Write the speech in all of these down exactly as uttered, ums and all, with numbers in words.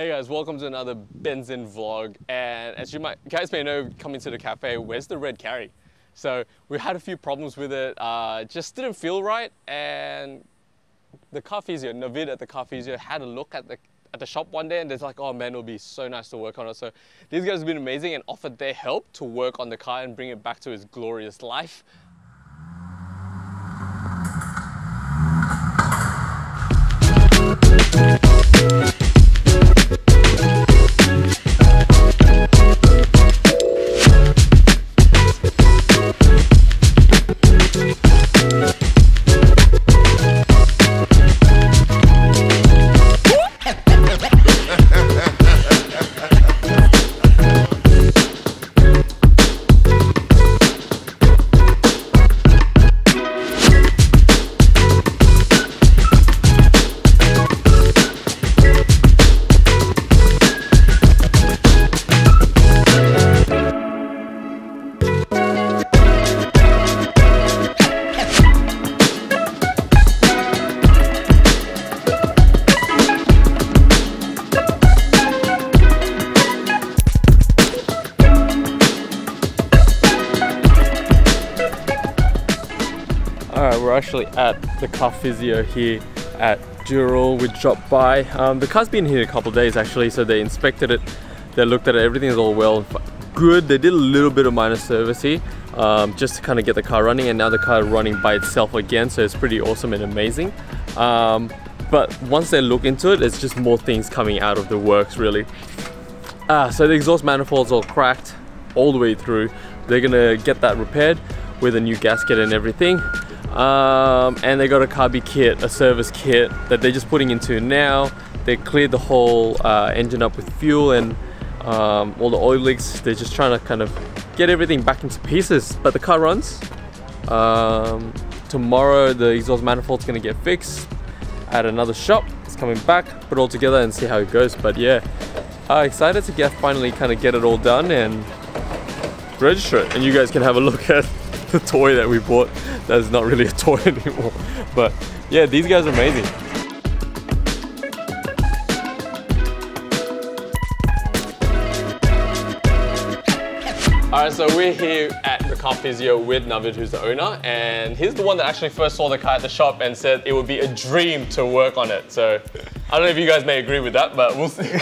Hey guys, welcome to another Benzin vlog. And as you might, guys may know, coming to the cafe, where's the red carry? So we had a few problems with it, uh, just didn't feel right. And the car physio, Navid at the car physio, had a look at the at the shop one day, and they're like, oh man, it'll be so nice to work on it. So these guys have been amazing and offered their help to work on the car and bring it back to its glorious life. We're actually at the car physio here at Dural. We dropped by. Um, the car's been here a couple of days actually, so they inspected it, they looked at it, everything is all well good. They did a little bit of minor service here, um, just to kind of get the car running, and now the car is running by itself again, so it's pretty awesome and amazing. Um, but once they look into it, it's just more things coming out of the works really. Ah, so the exhaust manifold's all cracked all the way through. They're gonna get that repaired with a new gasket and everything. Um, and they got a carby kit, a service kit that they're just putting into now. They cleared the whole uh, engine up with fuel and um, all the oil leaks. They're just trying to kind of get everything back into pieces, but the car runs. Um, tomorrow the exhaust manifold's gonna get fixed at another shop. It's coming back, put it all together and see how it goes. But yeah, uh, excited to get finally kind of get it all done and register it, and you guys can have a look at the toy that we bought that's not really a toy anymore. But yeah, these guys are amazing. Alright, so we're here at the car physio with Navid, who's the owner, and he's the one that actually first saw the car at the shop and said it would be a dream to work on it. So I don't know if you guys may agree with that, but we'll see.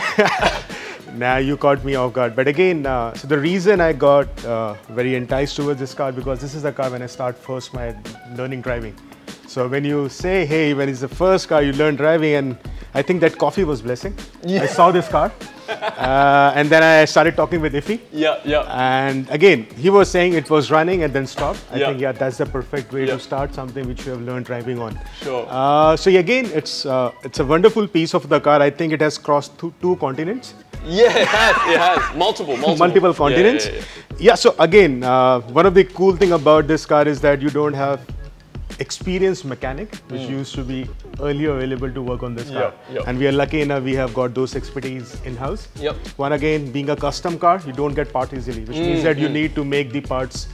Nah, you caught me off guard. But again, uh, so the reason I got uh, very enticed towards this car, because this is the car when I start first my learning driving. So when you say, hey, when it's the first car you learn driving, and I think that coffee was blessing. Yeah. I saw this car uh, and then I started talking with Iffy. Yeah, yeah. And again, he was saying it was running and then stopped. I yeah. think, yeah, that's the perfect way yeah. to start something which you have learned driving on. Sure. Uh, so again, it's, uh, it's a wonderful piece of the car. I think it has crossed th two continents. Yeah, it has. It has multiple, multiple, multiple continents. Yeah, yeah, yeah. yeah so again, uh, one of the cool thing about this car is that you don't have experienced mechanic, which mm. used to be earlier available to work on this car. Yep, yep. And we are lucky enough we have got those expertise in house. Yep. One again, being a custom car, you don't get part easily, which mm, means that mm. you need to make the parts.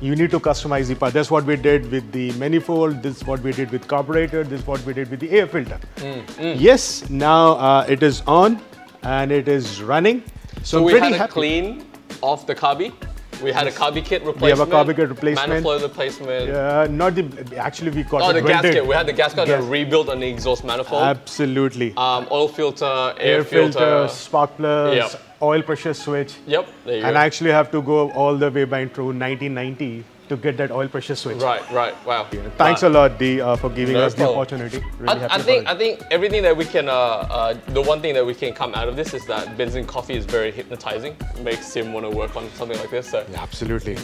You need to customize the part. That's what we did with the manifold, this is what we did with carburetor, this is what we did with the air filter. Mm, mm. Yes, now uh, it is on. And it is running. So, so we had a happy. clean off the carby. We had yes. a carby kit replacement. We have a carby kit replacement. Manifold replacement. Yeah, not the, actually we got oh, it the rented. gasket. We had the gasket gas. and rebuilt on the exhaust manifold. Absolutely. Um, oil filter, air, air filter. filter spark plugs, yep. oil pressure switch. Yep, there you and go. And I actually have to go all the way back to nineteen ninety to get that oil pressure switch. Right, right, wow. Yeah. Thanks wow. a lot, Dee, uh, for giving no us problem. the opportunity. Really I, I, think, I think everything that we can, uh, uh, the one thing that we can come out of this is that Benzin coffee is very hypnotizing. It makes him want to work on something like this. So. Yeah, absolutely.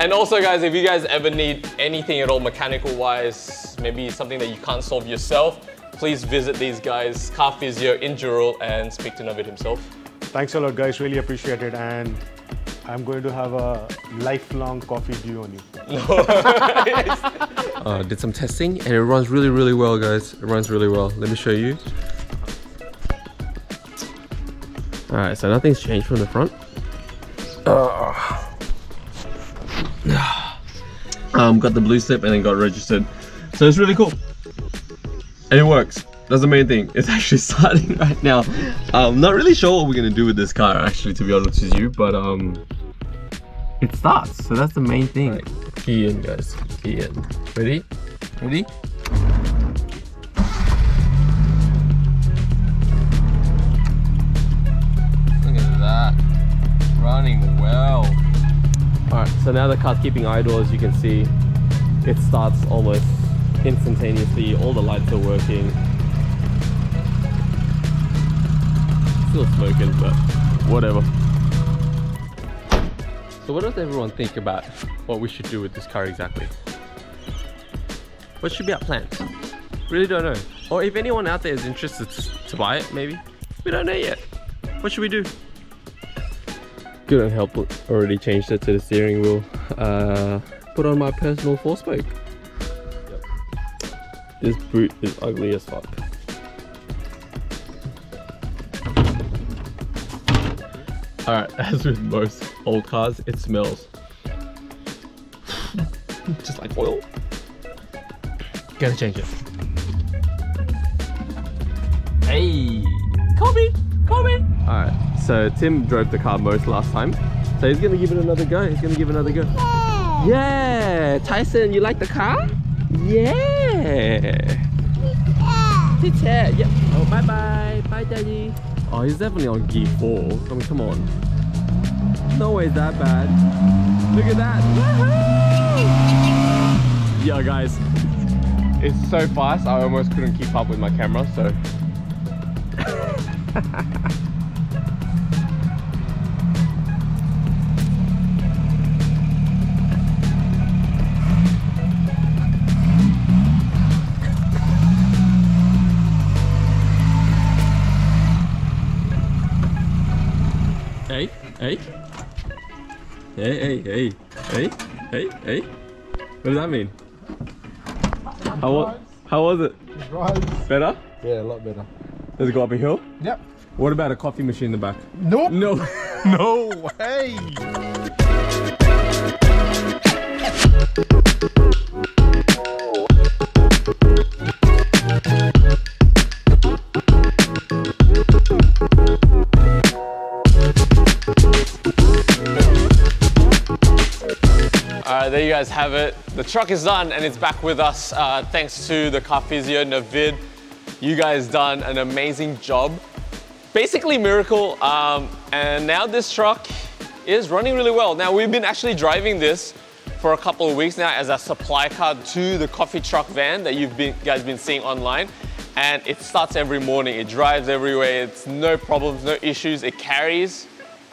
And also guys, if you guys ever need anything at all mechanical-wise, maybe something that you can't solve yourself, please visit these guys, Car Physio in Dural, and speak to Navid himself. Thanks a lot guys, really appreciate it. And I'm going to have a lifelong coffee due on you. uh, did some testing and it runs really, really well, guys. It runs really well. Let me show you. All right, so nothing's changed from the front. Uh, um, got the blue slip and then got registered. So it's really cool. And it works. That's the main thing. It's actually starting right now. I'm not really sure what we're gonna do with this car, actually, to be honest with you, but um, it starts. So that's the main thing. Right. Key in, guys. Key in. Ready? Ready? Look at that. Running well. Alright, so now the car's keeping idle, as you can see. It starts almost instantaneously. All the lights are working. Still smoking, but whatever. So what does everyone think about what we should do with this car exactly? What should be our plan? Really don't know. Or if anyone out there is interested to buy it, maybe. We don't know yet. What should we do? Good and helpful already changed it to the steering wheel. Uh, put on my personal four-spoke. Yep. This boot is ugly as fuck. Alright, as with most old cars, it smells just like oil. Gotta change it. Hey! Call me! Call me! Alright, so Tim drove the car most last time, so he's gonna give it another go. He's gonna give it another go. Yeah! Yeah! Tyson, you like the car? Yeah! Yeah! Yeah! Yeah. Oh, bye bye! Bye, Daddy! Oh, he's definitely on gear four. I mean, come on. No way it's that bad. Look at that. Woohoo! Yeah, guys. It's so fast, I almost couldn't keep up with my camera, so. Hey, hey, hey, hey, hey, hey, hey, hey, what does that mean? How was, how was it? It rides. Better? Yeah, a lot better. Does it go up a hill? Yep. What about a coffee machine in the back? Nope. No. No way. There you guys have it. The truck is done and it's back with us uh, thanks to the Car Physio, Navid. You guys done an amazing job. Basically miracle. Um, and now this truck is running really well. Now we've been actually driving this for a couple of weeks now as a supply car to the coffee truck van that you've been, guys been seeing online. And it starts every morning. It drives everywhere. It's no problems, no issues. It carries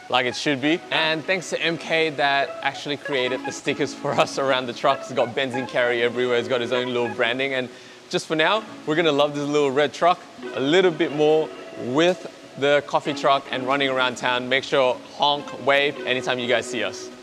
like it should be. And thanks to M K that actually created the stickers for us around the truck. It's got Benzin carry everywhere. It's got his own little branding. And just for now, we're gonna love this little red truck a little bit more with the coffee truck and running around town. Make sure honk, wave anytime you guys see us.